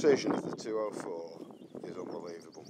precision of the .204 is unbelievable.